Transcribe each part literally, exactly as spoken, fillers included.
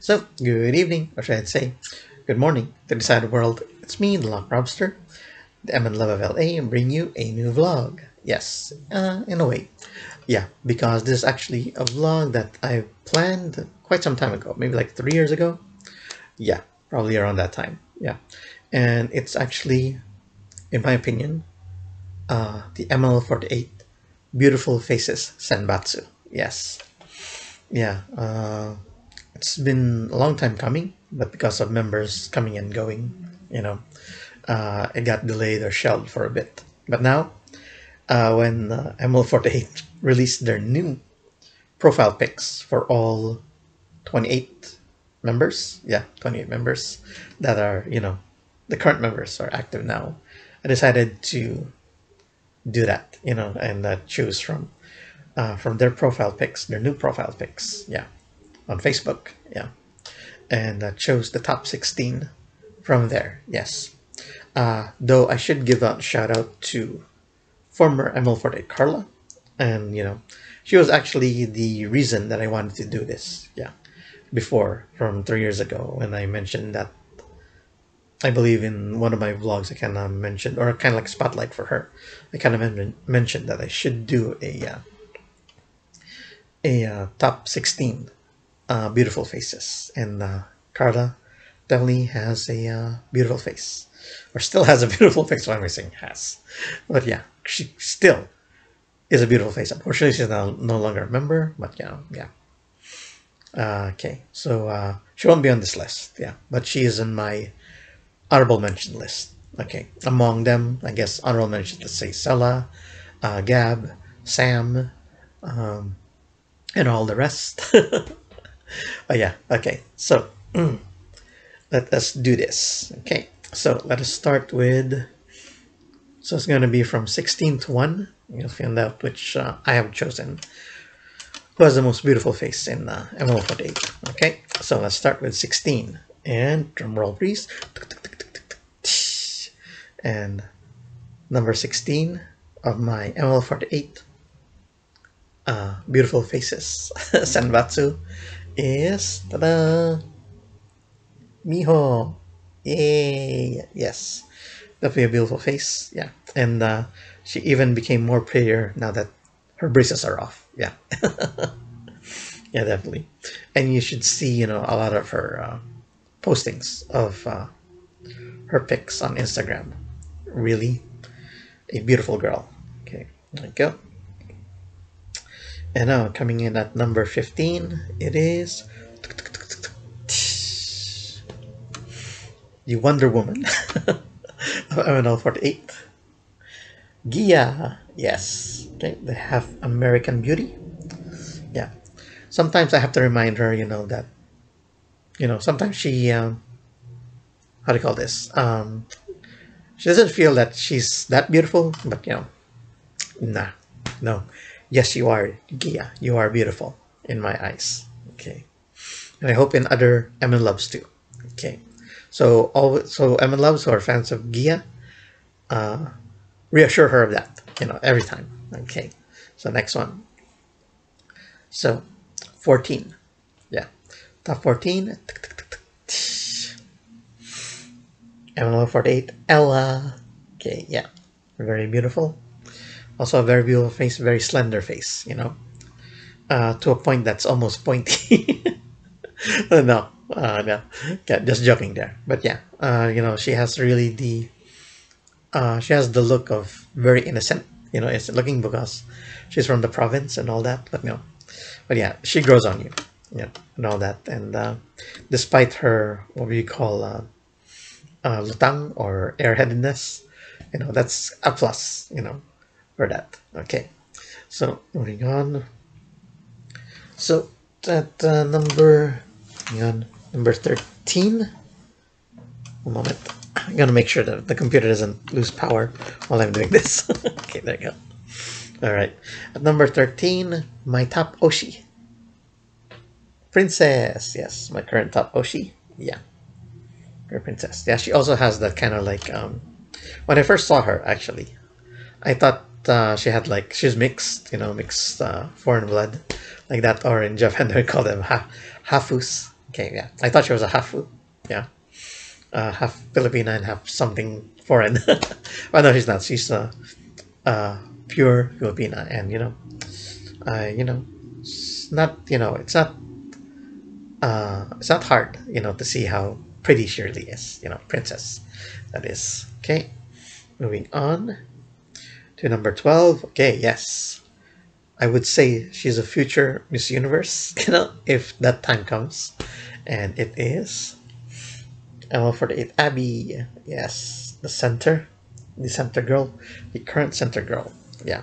So, good evening, or should I say, good morning to the side world. It's me, the Lock Robster, the M N L forty-eight, and bring you a new vlog. Yes, uh, in a way. Yeah, because this is actually a vlog that I planned quite some time ago, maybe like three years ago. Yeah, probably around that time. Yeah, and it's actually, in my opinion, uh, the M N L forty-eight Beautiful Faces Senbatsu. Yes. Yeah, uh, it's been a long time coming, but because of members coming and going, you know, uh, it got delayed or shelved for a bit. But now, uh, when uh, M L forty-eight released their new profile pics for all twenty-eight members, yeah, twenty-eight members that are, you know, the current members are active now, I decided to do that, you know, and uh, choose from Uh, from their profile pics, their new profile pics, yeah, on Facebook, yeah, and uh, chose the top sixteen from there, yes. Uh, though I should give out a shout out to former M L forty-eight Carla, and you know, she was actually the reason that I wanted to do this, yeah, before from three years ago when I mentioned that I believe in one of my vlogs I kind of mentioned, or kind of like spotlight for her, I kind of mentioned that I should do a uh, a uh, top sixteen uh, beautiful faces, and uh, Carla definitely has a uh, beautiful face, or still has a beautiful face. Why am I saying has? But yeah, she still is a beautiful face. Unfortunately, she's now no longer a member, but you know, yeah. Uh, okay, so uh, she won't be on this list, yeah, but she is in my honorable mention list. Okay, among them, I guess honorable mention, let's say Sela, uh, Gab, Sam, um, and all the rest. Oh yeah, okay, so let us do this. Okay, so let us start with, so it's going to be from sixteen to one. You'll find out which uh, I have chosen, who has the most beautiful face in uh, M L forty-eight. Okay, so let's start with sixteen, and drum roll please. And number sixteen of my M L forty-eight Uh, beautiful faces Senbatsu is, ta-da, Miho. Yay! Yes, definitely a beautiful face. Yeah, and uh, she even became more prettier now that her braces are off. Yeah, yeah, definitely. And you should see, you know, a lot of her uh, postings of uh, her pics on Instagram. Really, a beautiful girl. Okay, there you go. And now coming in at number fifteen, it is the Wonder Woman of M N L forty-eight, Gia. Yes, okay, the half American beauty. Yeah, sometimes I have to remind her, you know, that, you know, sometimes she, um, how do you call this? Um, she doesn't feel that she's that beautiful, but you know, nah, no. Yes, you are, Gia. You are beautiful in my eyes. Okay, and I hope in other M N loves too. Okay, so all so M N loves who are fans of Gia, uh, reassure her of that. You know, every time. Okay, so next one. So, fourteen. Yeah, top fourteen. M N L forty-eight Ella. Okay, yeah, very beautiful. Also a very beautiful face, very slender face, you know, uh, to a point that's almost pointy. no, uh, no, yeah, just joking there. But yeah, uh, you know, she has really the, uh, she has the look of very innocent, you know, innocent looking because she's from the province and all that, but no. But yeah, she grows on you, yeah, and all that. And uh, despite her, what we call uh, uh, lutang or airheadedness, you know, that's a plus, you know, for that. Okay, so moving on. So at uh, number, hang on, number thirteen. One moment, I'm gonna make sure that the computer doesn't lose power while I'm doing this. Okay, there you go. All right, at number thirteen, my top Oshi, Princess. Yes, my current top Oshi. Yeah, her Princess. Yeah, she also has that kind of like, um, when I first saw her, actually, I thought Uh, she had like, she's mixed, you know, mixed uh, foreign blood like that, or in Japan they call them ha hafus, Okay, yeah. I thought she was a half, yeah, uh, half Filipina and half something foreign. Well, no, she's not. She's a uh, uh, pure Filipina, and you know, uh, you know, it's not, you know, it's not, uh, it's not hard, you know, to see how pretty she really is, you know, Princess. That is okay. Moving on to number twelve. Okay, yes. I would say she's a future Miss Universe, you know, if that time comes. And it is M N L forty-eight Abby. Yes, the center, the center girl, the current center girl, yeah,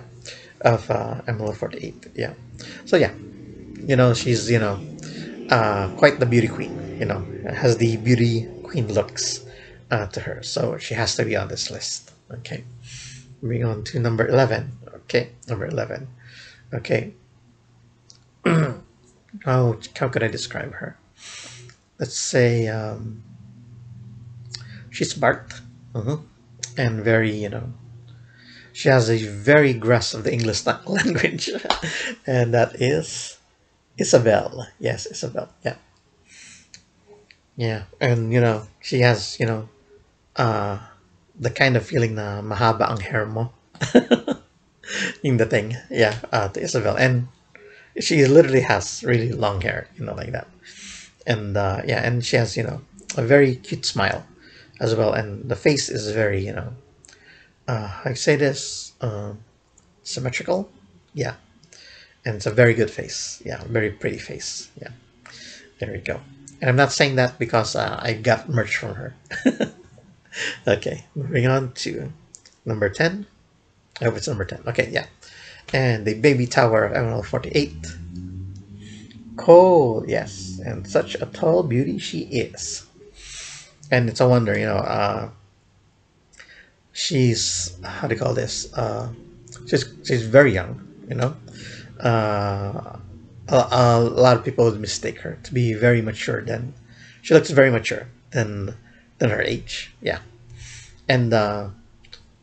of uh, M N L forty-eight, yeah. So yeah, you know, she's, you know, uh, quite the beauty queen, you know, has the beauty queen looks uh, to her. So she has to be on this list, okay. Moving on to number eleven, okay, number eleven. Okay, how, how could I describe her? Let's say um, she's smart, uh-huh, and very, you know, she has a very grasp of the English language, and that is Yzabel. Yes, Yzabel, yeah. Yeah, and you know, she has, you know, uh, the kind of feeling na mahaba ang hair mo. In the thing, yeah, uh, to Yzabel, and she literally has really long hair, you know, like that, and uh, yeah, and she has, you know, a very cute smile as well, and the face is very, you know, uh, I say this, uh, symmetrical, yeah, and it's a very good face, yeah, very pretty face, yeah, there we go. And I'm not saying that because uh, I got merch from her. Okay, moving on to number ten. I hope it's number ten. Okay, yeah. And the baby tower of M N L forty-eight. Cole, yes. And such a tall beauty she is. And it's a wonder, you know, uh, she's, how do you call this? Uh, she's, she's very young, you know. Uh, a, a lot of people would mistake her to be very mature than, she looks very mature than, than her age. Yeah. And uh,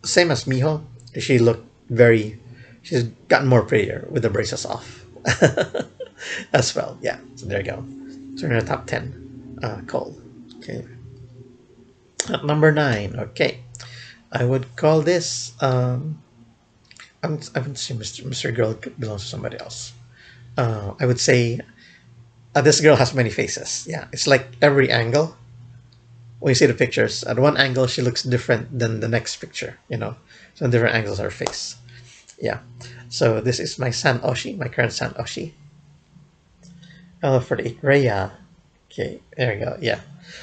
same as Miho. She looked very, she's gotten more prettier with the braces off as well. Yeah, so there you go. So in the top ten, uh, Cole. Okay. At number nine, okay. I would call this, um, I wouldn't, I wouldn't say Mister Mister Girl belongs to somebody else. Uh, I would say uh, this girl has many faces. Yeah, it's like every angle. When you see the pictures, at one angle she looks different than the next picture, you know. So different angles of her face. Yeah. So this is my San Oshi, my current San Oshi. M N L forty-eight Rhea. Okay, there we go. Yeah.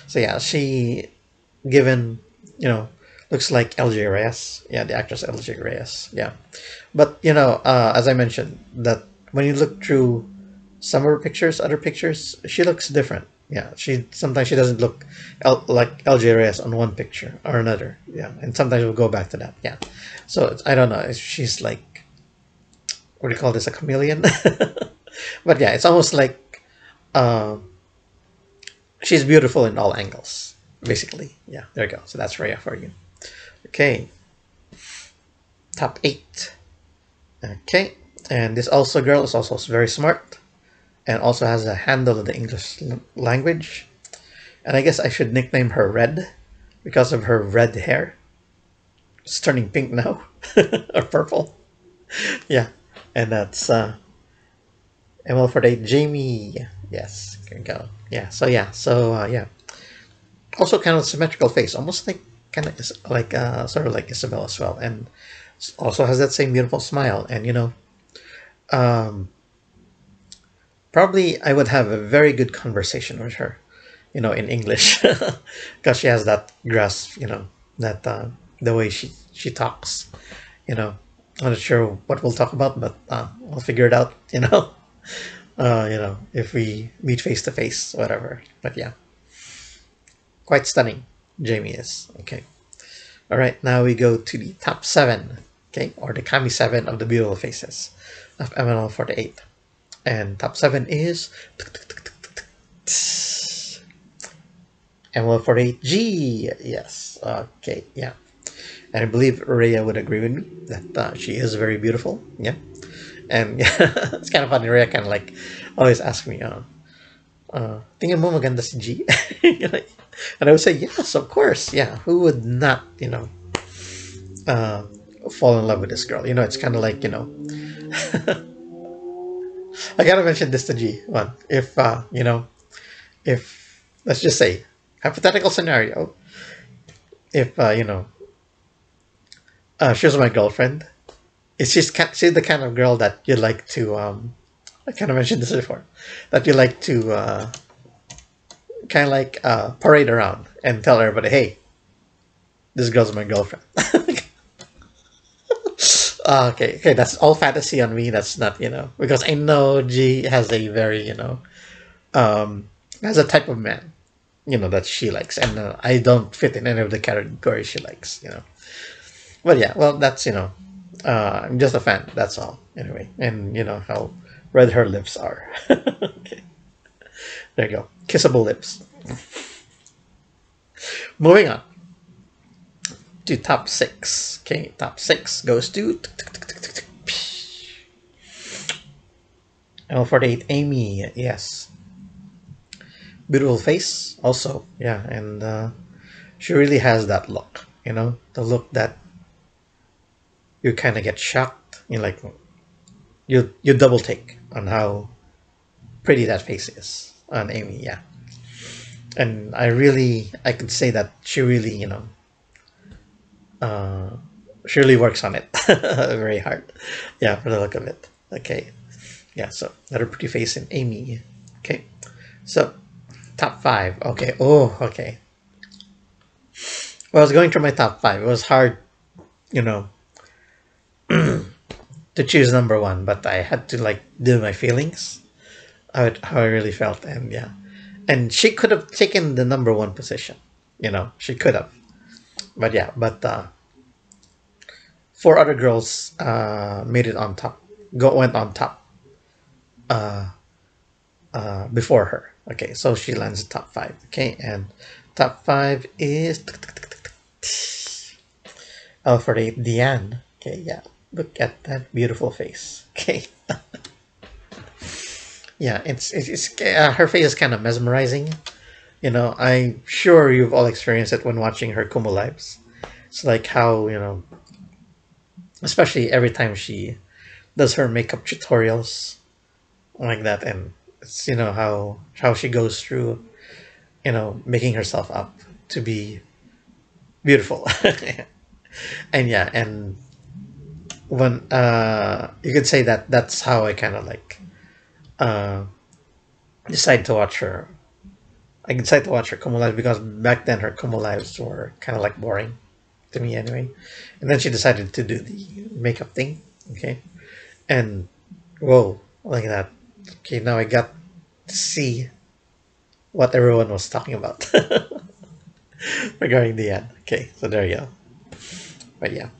So yeah, she given, you know, looks like L J Reyes. Yeah, the actress L J Reyes. Yeah. But you know, uh, as I mentioned, that when you look through some of her pictures, other pictures, she looks different. Yeah, she sometimes she doesn't look L, like L J Reyes on one picture or another. Yeah, and sometimes we'll go back to that. Yeah, so it's, I don't know. She's like, what do you call this? A chameleon. But yeah, it's almost like uh, she's beautiful in all angles, basically. Yeah, there you go. So that's Rhea for you. Okay, top eight. Okay, and this also girl is also very smart. And also has a handle of the English language. And I guess I should nickname her Red because of her red hair. It's turning pink now, or purple. Yeah, and that's uh, M N L forty-eight Jamie. Yes, there you go. Yeah, so yeah, so uh, yeah. Also kind of symmetrical face, almost like kind of like uh, sort of like Yzabel as well, and also has that same beautiful smile. And you know, um. Probably I would have a very good conversation with her, you know, in English, because she has that grasp, you know, that uh, the way she, she talks, you know. I'm not sure what we'll talk about, but uh, we'll figure it out, you know, uh, you know, if we meet face to face, whatever. But yeah, quite stunning, Jamie is. Okay. All right. Now we go to the top seven, okay, or the Kami seven of the beautiful faces of M N L forty-eight. And top seven is M N L forty-eight G. Yes, okay, yeah. And I believe Rhea would agree with me that uh, she is very beautiful, yeah. And yeah, it's kind of funny, Rhea kind of like always asks me, uh, uh, tingin mo maganda si G? And I would say, yes, of course. Yeah, who would not, you know, uh, fall in love with this girl? You know, it's kind of like, you know, I gotta mention this to G. One, if, uh, you know, if, let's just say, hypothetical scenario, if, uh, you know, uh, she was my girlfriend, it's she's, she's the kind of girl that you like to, um, I kind of mentioned this before, that you like to uh, kind of like uh, parade around and tell everybody, hey, this girl's my girlfriend. uh, okay, okay, that's all fantasy on me. That's not, you know, because I know G has a very, you know, um, has a type of man, you know, that she likes. And uh, I don't fit in any of the categories she likes, you know. But yeah, well, that's, you know, uh, I'm just a fan. That's all. Anyway, and you know how red her lips are. Okay. There you go. Kissable lips. Moving on to top six. Okay, top six goes to M N L forty-eight Amy. Yes. Beautiful face also. Yeah, and uh, she really has that look. You know, the look that you kind of get shocked. You're like, you you double take on how pretty that face is on Amy. Yeah, and I really I could say that she really, you know, uh, she really works on it very hard. Yeah, for the look of it. Okay, yeah. So another pretty face in Amy. Okay, so top five. Okay. Oh, okay. Well, I was going through my top five. It was hard, you know, to choose number one, but I had to like do my feelings, how, it, how I really felt, and yeah, and she could have taken the number one position, you know, she could have, but yeah, but uh, four other girls uh, made it on top, go went on top uh, uh, before her. Okay, so she lands in top five. Okay, and top five is M N L forty-eight Dian. Okay, yeah. Look at that beautiful face. Okay. Yeah, it's it's, it's uh, her face is kind of mesmerizing. You know, I'm sure you've all experienced it when watching her Kumu lives. It's like how, you know, especially every time she does her makeup tutorials like that, and it's, you know, how how she goes through, you know, making herself up to be beautiful. And yeah, and when uh you could say that that's how I kind of like uh decide to watch her I decided to watch her Kumu lives, because back then her Kumu lives were kind of like boring to me anyway, and then she decided to do the makeup thing. Okay, and whoa, like that. Okay, now I got to see what everyone was talking about regarding the ad. Okay, so there you go. But yeah,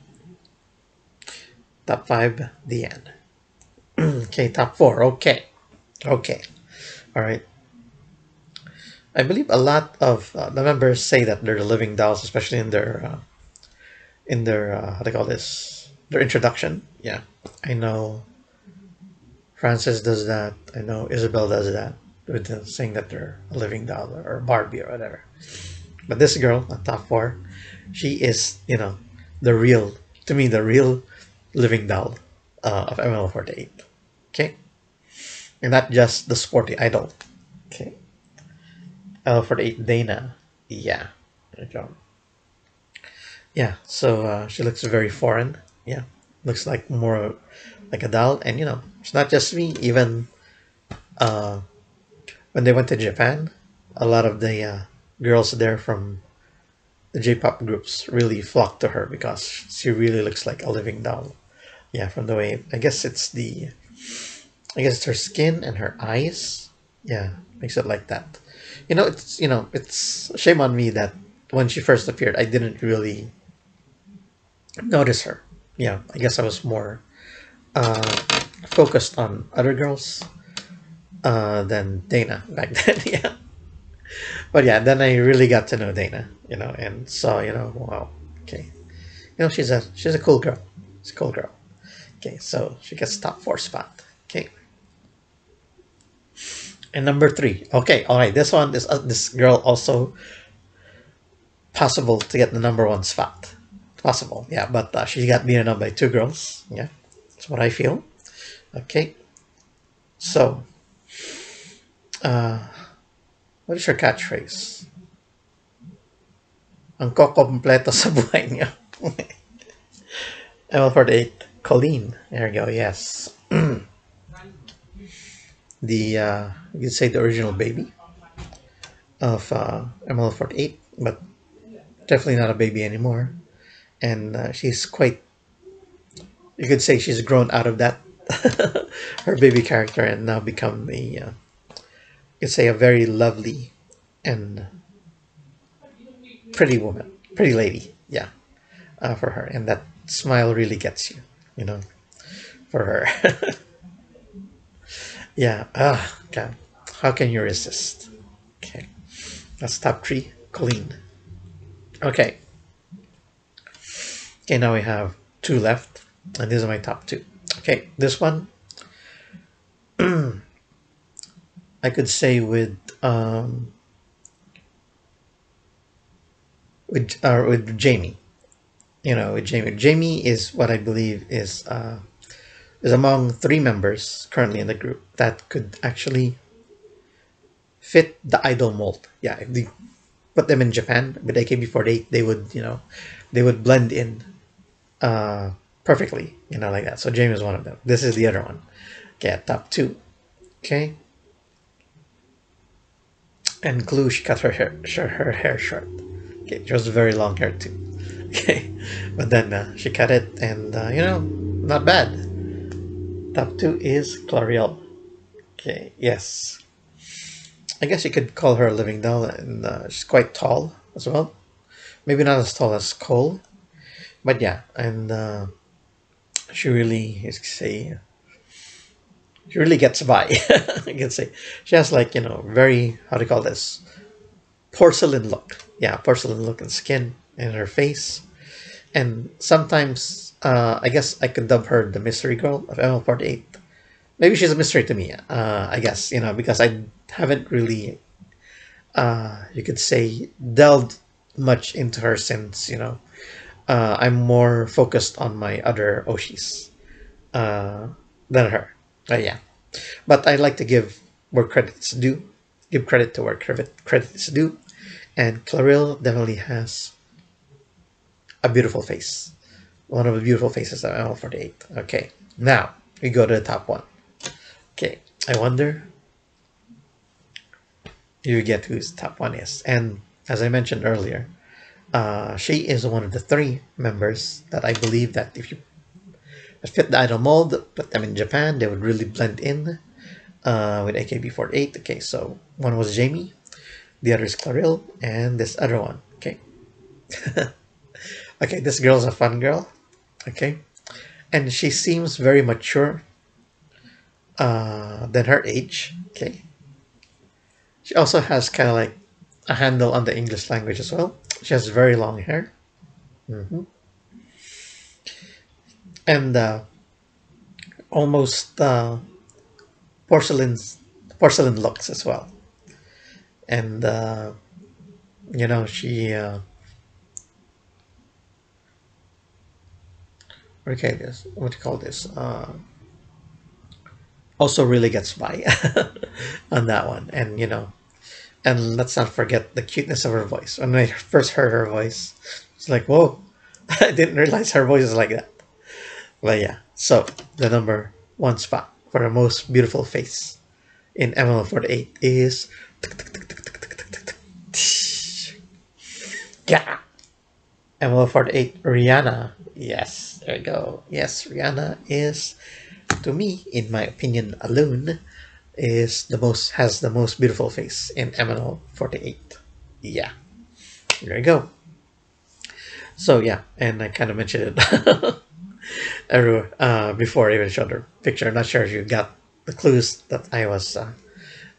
top five, the end. Okay, top four. Okay. Okay. All right. I believe a lot of uh, the members say that they're the living dolls, especially in their, uh, in their, uh, how do you call this, their introduction. Yeah. I know Frances does that. I know Yzabel does that, with uh, saying that they're a living doll or Barbie or whatever. But this girl, on top four, she is, you know, the real, to me, the real living doll uh, of M N L forty-eight. Okay, and not just the sporty idol. Okay, M N L forty-eight Dana. Yeah, good job. Yeah, so uh, she looks very foreign. Yeah, looks like more like a doll. And you know, it's not just me. Even uh, when they went to Japan, a lot of the uh, girls there from the J-pop groups really flocked to her, because she really looks like a living doll. Yeah, from the way, I guess it's the, I guess it's her skin and her eyes. Yeah, makes it like that. You know, it's, you know, it's shame on me that when she first appeared, I didn't really notice her. Yeah, I guess I was more uh, focused on other girls uh, than Dana back then. Yeah. But yeah, then I really got to know Dana, you know, and so, you know, wow, okay, you know, she's a she's a cool girl, she's a cool girl. Okay, so she gets top four spot. Okay, And number three. Okay, all right. This one, this uh, this girl also possible to get the number one spot. Possible, yeah. But uh, she got beaten up by two girls. Yeah, that's what I feel. Okay. So, uh, what is your catchphrase? Ang kokompleto sa buhay niya. M L forty-eight, Coleen. There we go. Yes. The uh, you could say the original baby of uh, M L forty-eight, but definitely not a baby anymore, and uh, she's quite, you could say she's grown out of that her baby character and now become a uh, you could say a very lovely and pretty woman, pretty lady, yeah, uh, for her, and that smile really gets you, you know, for her. Yeah, ah, God. How can you resist? Okay, that's top three, Coleen. Okay. Okay, now we have two left, and these are my top two. Okay, this one, I could say with um, with uh, with Jamie. You know, with Jamie. Jamie is what I believe is. Uh, is among three members currently in the group that could actually fit the idol mold. Yeah, if they put them in Japan with A K B forty-eight, they would, you know, they would blend in uh, perfectly, you know, like that. So Jamie is one of them. This is the other one. Okay, top two. Okay. And Clue, she cut her hair, her hair short. Okay, she has very long hair too. Okay, but then uh, she cut it and, uh, you know, not bad. Top two is Klaryle. Okay, yes. I guess you could call her a living doll, and uh, she's quite tall as well. Maybe not as tall as Cole, but yeah, and uh, she really is, say, she really gets by. I can say she has, like, you know, very, how do you call this, porcelain look. Yeah, porcelain look and skin and her face, and sometimes. Uh, I guess I could dub her the mystery girl of M L forty-eight. Maybe she's a mystery to me, uh, I guess, you know, because I haven't really, uh, you could say, delved much into her since, you know, uh, I'm more focused on my other Oshis uh, than her. Uh, yeah. But I like to give where credit is due, give credit to where credit is due, and Klaryle definitely has a beautiful face. One of the beautiful faces of M L forty-eight. Okay, now we go to the top one. Okay, I wonder you get whose top one is. And as I mentioned earlier, uh, she is one of the three members that I believe that if you fit the idol mold, put them in Japan, they would really blend in uh, with A K B forty-eight. Okay, so one was Jamie, the other is Klaryle, and this other one. Okay. Okay, this girl's a fun girl. Okay, and she seems very mature uh, than her age. Okay, she also has kind of like a handle on the English language as well. She has very long hair, mm-hmm. and uh, almost uh, porcelain porcelain looks as well. And uh, you know, she. Uh, Okay, this, what do you call this? Uh, also really gets by on that one. And, you know, and let's not forget the cuteness of her voice. When I first heard her voice, it's like, whoa, I didn't realize her voice is like that. But yeah, so the number one spot for the most beautiful face in M L forty-eight is... Yeah! M L forty-eight, Rianna. Yes, there you go. Yes, Rianna is, to me, in my opinion alone, is the most, has the most beautiful face in M N L forty-eight. Yeah, there you go. So yeah, and I kind of mentioned it everywhere, uh, before I even showed her picture. I'm not sure if you got the clues that I was uh,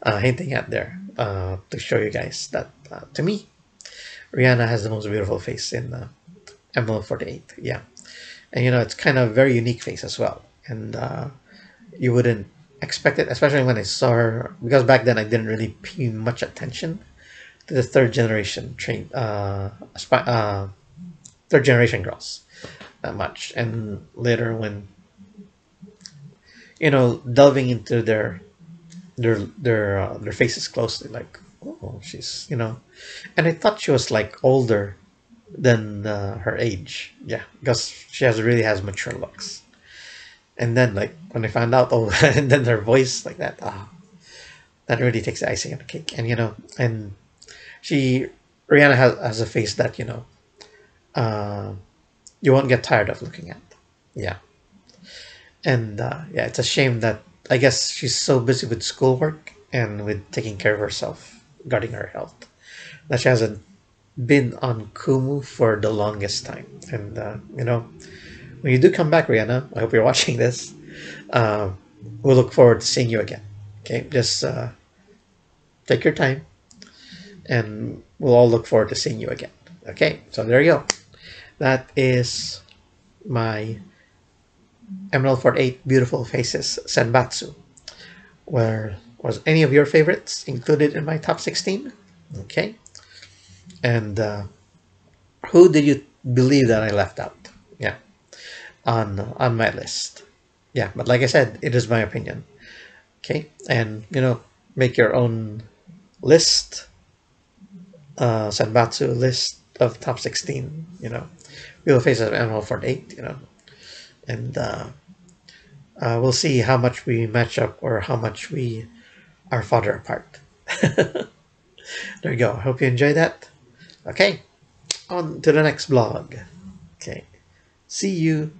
uh, hinting at there uh, to show you guys that, uh, to me, Rianna has the most beautiful face in uh, M L forty-eight, yeah. And you know, it's kind of a very unique face as well. And uh, you wouldn't expected, especially when I saw her, because back then I didn't really pay much attention to the third generation train, uh, uh, third generation girls that much. And later when, you know, delving into their their their uh, their faces closely, like, oh, she's, you know, and I thought she was like older than uh, her age, yeah, because she has really has mature looks. And then like when I found out, oh, and then her voice like that, ah, oh, that really takes the icing on the cake. And you know, and she, Rianna has, has a face that, you know, uh, you won't get tired of looking at, yeah. And uh, yeah, it's a shame that I guess she's so busy with schoolwork and with taking care of herself, guarding her health, that she hasn't been on Kumu for the longest time. And uh, you know, when you do come back, Rianna, I hope you're watching this. Uh, we'll look forward to seeing you again. Okay, just uh, take your time, and we'll all look forward to seeing you again. Okay, so there you go. That is my M N L forty-eight Beautiful Faces Senbatsu. Where was any of your favorites included in my top sixteen? Okay. And uh, who did you believe that I left out? Yeah. On, on my list. Yeah. But like I said, it is my opinion. Okay. And, you know, make your own list. Uh, Senbatsu list of top sixteen, you know. Beautiful Faces of M N L forty-eight, you know. And uh, uh, we'll see how much we match up or how much we are farther apart. There you go. I hope you enjoy that. Okay, on to the next vlog. Okay, see you